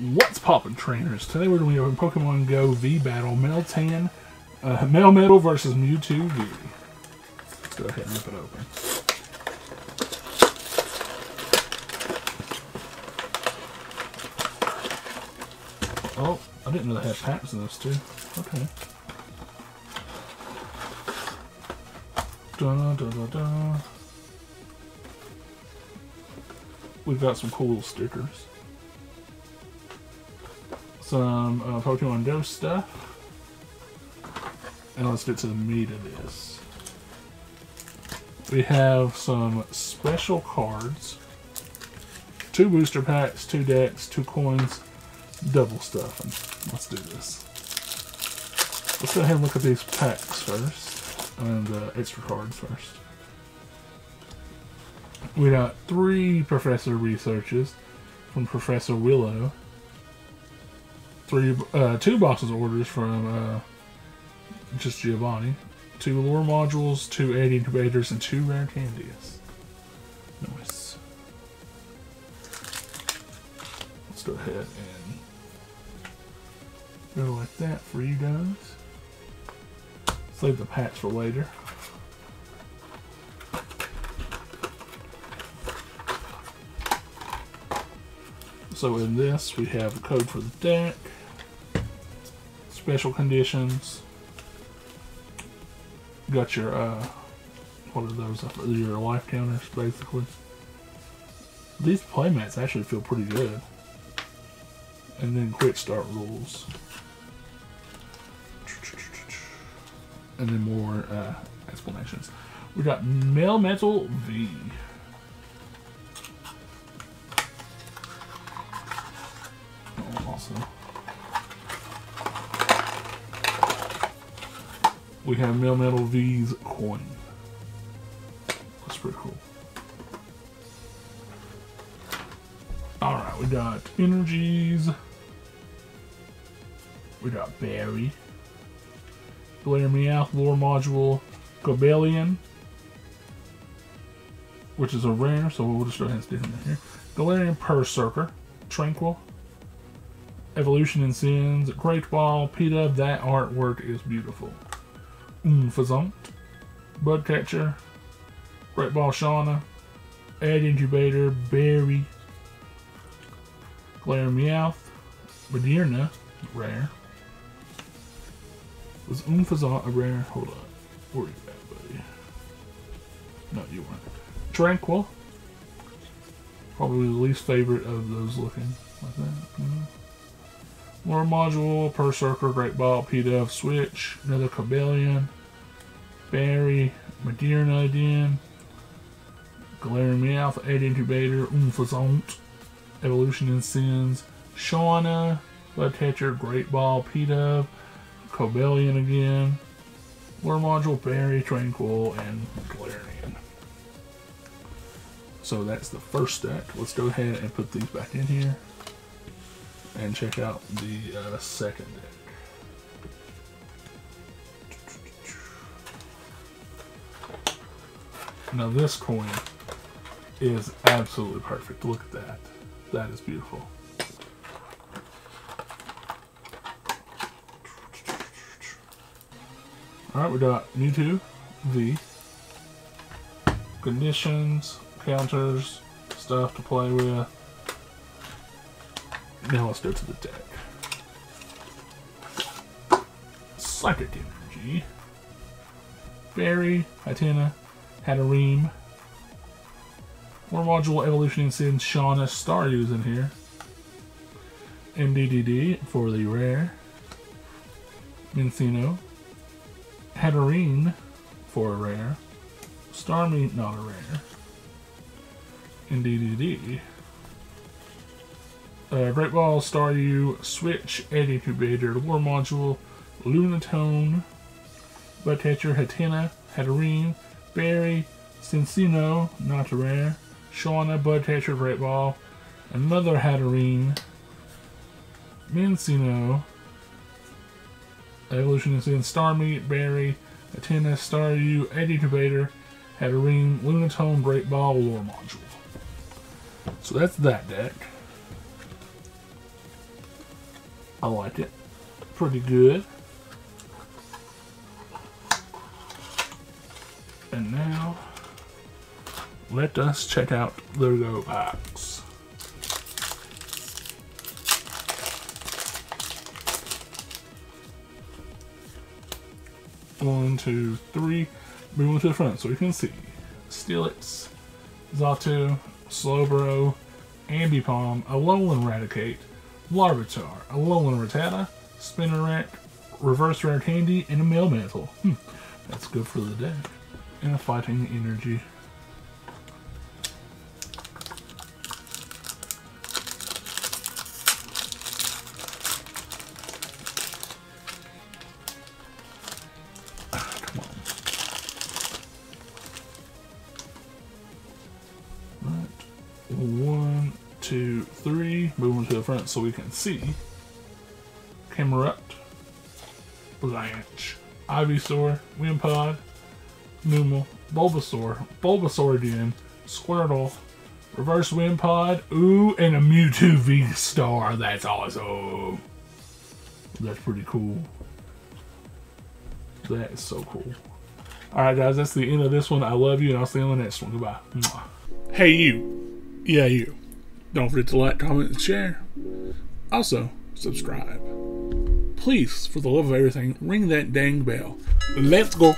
What's poppin', trainers? Today we're going to be doing Pokemon Go V Battle Meltan, Melmetal versus Mewtwo V. Let's go ahead and rip it open. Oh, I didn't know they had packs in those two. Okay. Da da da da. We've got some cool stickers. Some Pokemon Go stuff, and let's get to the meat of this. We have some special cards, 2 booster packs, 2 decks, 2 coins, double stuffing. Let's do this. Let's go ahead and look at these packs first, and the extra cards first. We got 3 Professor Researches from Professor Willow. 2 boxes of orders from just Giovanni, 2 lore modules, 2 aid incubators, and 2 rare candies. Nice. Let's go ahead and go like that for you guys. Save the packs for later. So in this, we have the code for the deck. Special conditions. You got your what are those? Your life counters, basically. These playmats actually feel pretty good. And then quick start rules. And then more explanations. We got Melmetal V. Awesome. We have Melmetal V's coin. That's pretty cool. Alright, we got energies. We got Barry. Galarian Meowth lore module. Cobalion. Which is a rare, so we'll just go ahead and stick him in here. Galarian Perrserker. Tranquil. Evolution and Sins. Great Ball. PETA. That artwork is beautiful. Unfezant, Bug Catcher, Great Ball Shauna, Egg Incubator, Berry, Galarian Meowth, Medirna, rare. Was Unfezant a rare? Hold up. Where are you at, buddy? No, you weren't. Tranquil. Probably the least favorite of those looking like that. Mm-hmm. Lore module, Perrserker, Great Ball, PDF, Switch, another Cobalion, Barry, Medirna again, Galarian Meowth, Egg Incubator, Unfezant, Evolution and Sins, Shauna, Bug Catcher, Great Ball, PDF, Cobalion again, Lore module, Barry, Tranquil, and Galarian. So that's the first deck. Let's go ahead and put these back in here. And check out the second deck. Now this coin is absolutely perfect. Look at that. That is beautiful. Alright, we got Mewtwo V. Conditions, counters, stuff to play with. Now let's go to the deck. Psychic Energy. Fairy, Hatenna, Hatterene. More module, Evolution and Sins, Shauna, Staryu's in here. MDDD for the rare. Minccino. Hatterene for a rare. Starmie, not a rare. MDDD. Great Ball, Staryu, Switch, Egg Incubator, Lore Module, Lunatone, Bug Catcher, Hatenna, Hatterene, Berry, Cincino, not rare, Shauna, Bug Catcher, Great Ball, another Hatterene, Minccino, Evolution is in Starmie, Berry, Hatenna, Staryu, Egg Incubator, Hatterene, Lunatone, Great Ball, Lore Module. So that's that deck. I liked it. Pretty good. And now, let us check out the logo box. One, two, three. Moving to the front so we can see. Steelix, Xatu, Slowbro, Ambipom, Alolan Raticate, Larvitar, Alolan Rattata, Spinarak, Reverse Rare Candy, and a Melmetal. That's good for the day. And a Fighting Energy. Front so we can see Camerupt, Blanche, Ivysaur, Wimpod, Numel, Bulbasaur again, Squirtle, Reverse Wimpod, ooh, and a Mewtwo V-Star. That's awesome. That's pretty cool. That is so cool. Alright guys, that's the end of this one. I love you and I'll see you on the next one. Goodbye. Mwah. Hey you. Yeah you. Don't forget to like, comment, and share. Also, subscribe. Please, for the love of everything, ring that dang bell. Let's go.